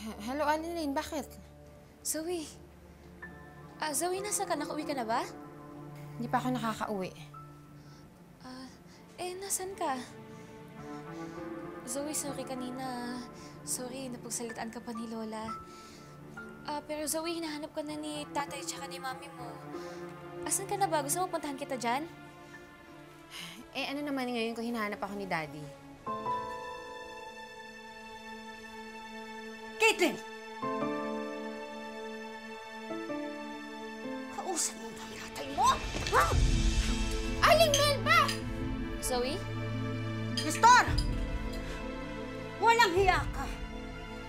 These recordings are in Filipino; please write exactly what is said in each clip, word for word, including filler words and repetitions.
Hello, Annelyn. Bakit? Zoe. Uh, Zoe, nasa ka? Nakauwi ka na ba? Hindi pa ako nakakauwi. Uh, eh, nasan ka? Zoe, sorry kanina. Sorry, napagsalitaan ka pa ni Lola. Uh, pero Zoe, hinahanap ka na ni tatay tsaka ni mami mo. Asan ka na ba? Gusto mo puntahan kita dyan? Eh, ano naman ngayon kung hinahanap ako ni Daddy? Caitlyn! Kausap mo ng tatay mo? Ha? Aling Melba! Zoe? Nestor! Walang hiya ka!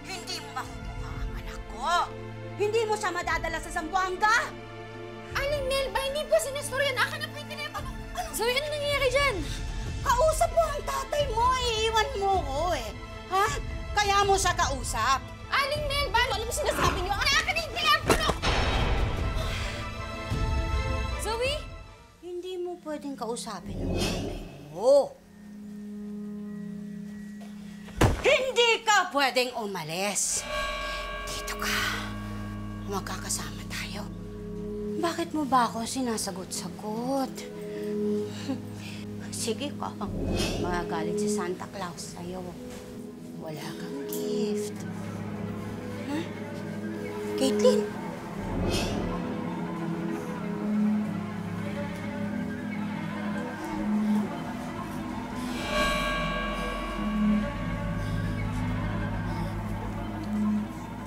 Hindi mo makukuha ang anak ko! Hindi mo siya madadala sa Zambuanga! Aling Melba, hindi po si Nestor yun! Akanap ko yung telepono! Zoe, ano nangyayari dyan? Kausap mo ang tatay mo! Iiwan mo ko eh! Ha? Kaya mo siya kausap? Aling Melba, ano mo sinasabi niyo? Ang akin na yung telepono! Zoe? Hindi mo pwedeng kausapin ang tatay mo. Hindi ka pwedeng umalis. Dito ka. Magkakasama tayo. Bakit mo ba ako sinasagot-sagot? Sige ko, magagalit si Santa Claus sa'yo. Wala kang gift. Ha? Huh? Caitlyn?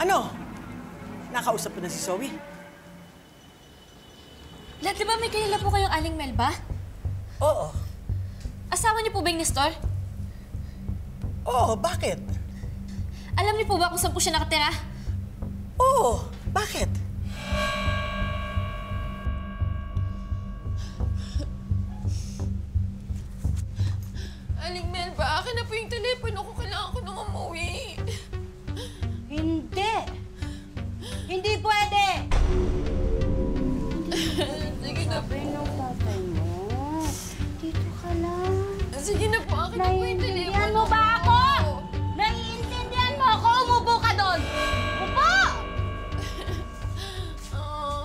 Ano? Nakausap na si Zoe? Lahat ba may kilala po kayong Aling Melba? Oo. Asawa niyo po ba yung Nestor? Oo, bakit? Alam niyo po ba kung saan po siya nakatira? Oo, bakit? Aling Melba, akin na po yung telepono ko. Kailangan ko nang umuwi. Hindi! Hindi pwede! Sige na po. Sige na po, akin na po yung telepono. Naiintindihan mo ba ako? Naiintindihan mo ako? Umupo ka doon! Upo! Oh.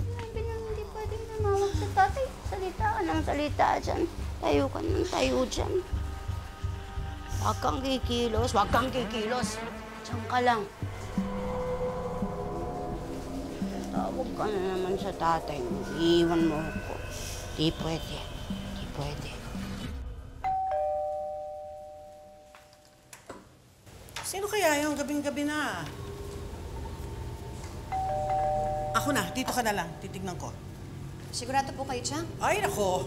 Sabi lang, hindi pwedeng namawag sa tatay. Salita ka ng salita dyan. Tayo ka ng tayo dyan. Huwag kang kikilos, huwag kang kikilos. Diyan ka lang. Tawag ka na naman sa tatay. Iiwan mo ako. Di pwede. Di pwede. Sino kaya yung gabing-gabi na? Ako na, dito ka na lang. Titignan ko. Sigurado po kayo, Chang? Ay, nako!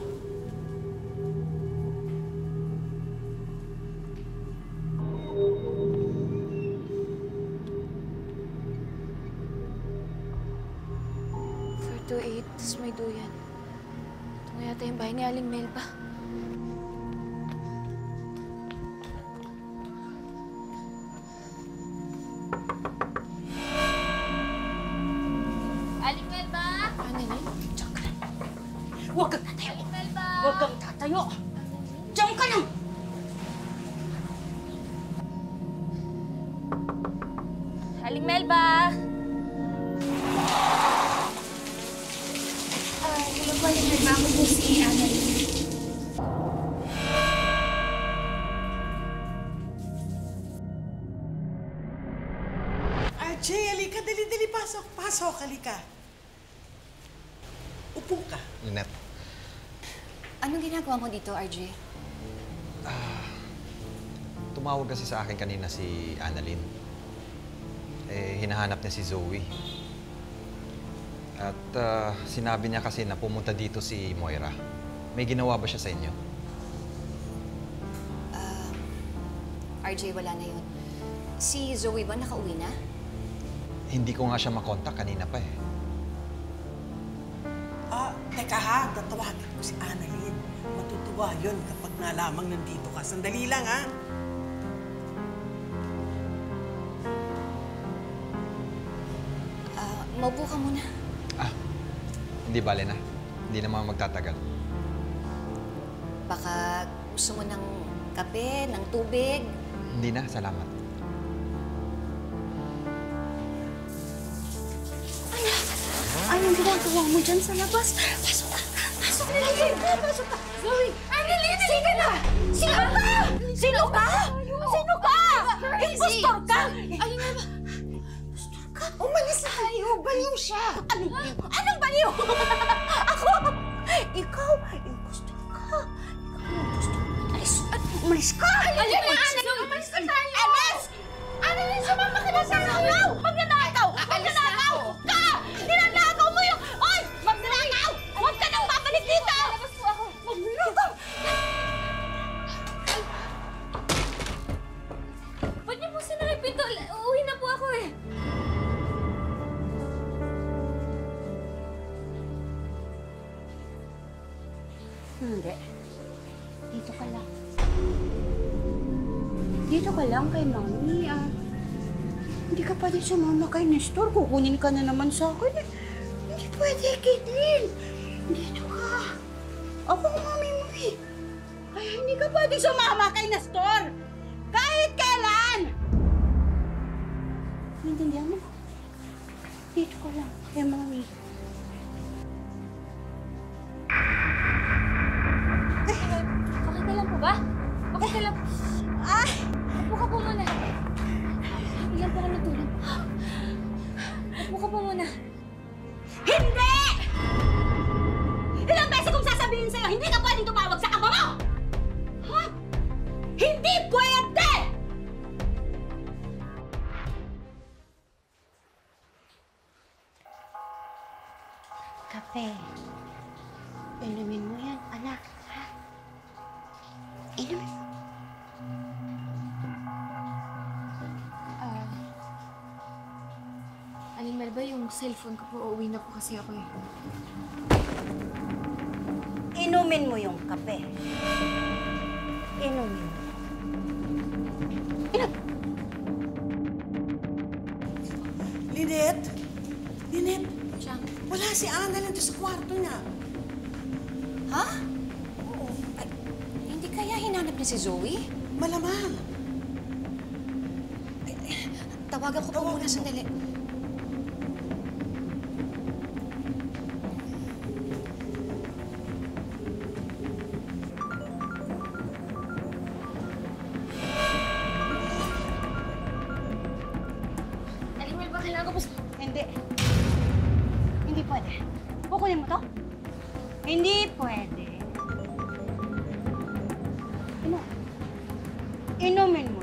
four two eight, tapos may duyan. Ito nga yata yung bahay ni Aling Melba. Aling Melba! Uh, hello po, Aling Melba. Ako po si Annette. R J, halika. Dali-dali. Pasok. Pasok. Halika. Upo ka. Annette. Anong ginagawa mo dito, R J? Uh, tumawag kasi sa akin kanina si Analyn. Eh, hinahanap niya si Zoe. At uh, sinabi niya kasi na pumunta dito si Moira. May ginawa ba siya sa inyo? Uh, R J, wala na yun. Si Zoe ba nakauwi na? Hindi ko nga siya makontak kanina pa eh. Ah, teka ha. Tatawagin ko si Annalyn. Matutuwa yun kapag nalamang nandito ka. Sandali lang ha. Maupo ka muna. Ah, hindi bale na. Hindi naman magtatagal. Baka gusto mo ng kape, ng tubig? Hindi na, salamat. Jangan bilang ke uang hujan sana, Bos. Masuk, Kak. Masuk, Kak. Masuk, Kak. Zoe, Annel ini siapa? Siapa? Sino, Kak? Sino, Kak? Impostor, Kak. Aling Melba. Impostor, Kak. Umalis na kayo. Baliw siya. Anong baliw? Anong baliw? Ako? Ikaw? Impostor, Kak. Ikaw ang impostor. Alis. Umalis ka. Aling na, Annel. Umalis na tayo. Alis! Annel, sumama ka na tayo. Huwag na nakaw. Huwag na nakaw. Kak! Tinanakaw mo yung... Oy! Magnanakaw! Huwag ka nang babalik dito! Alabas po ako. Magnanakaw! Ba't niyo po sinaripito? Uuwi na po ako eh. Hindi. Dito ka lang. Dito ka lang kay Mami ah. Hindi ka pwede sumama kay Nestor. Kukunin ka na naman sa akin eh. Hindi pwede, Caitlyn. Dito ka. Ako ang mami mo eh. Ay, hindi ka pwede sumama kay Nestor. Kahit kailan. Naintindihan mo? Dito ka lang kay Mami. Eh, bakit ka lang po ba? Bakit ka lang po? Ay! Upo ka po muna. Ilan po ka natulog? Upo ka po muna. Hindi! Ilang beses kong sasabihin sa'yo, hindi ka pwedeng tumawag sa ama mo! Ha? Hindi pwede! Kape. Inumin mo yan, anak. Ha? Inumin mo. Aling Melba, yung cellphone ko po, uuwi na po kasi ako eh. Inumin mo yung kape. Inumin mo. Inag! Linet! Linet! Chang. Wala si Annel nandito sa kwarto niya. Ha? Oo. Ay, hindi kaya hinanap niya si Zoe? Malamang. Ay, ay, tawagan ko pa muna sandali. Hindi. Hindi pwede. Kukunin mo to? Hindi pwede. Inom. Inumin mo.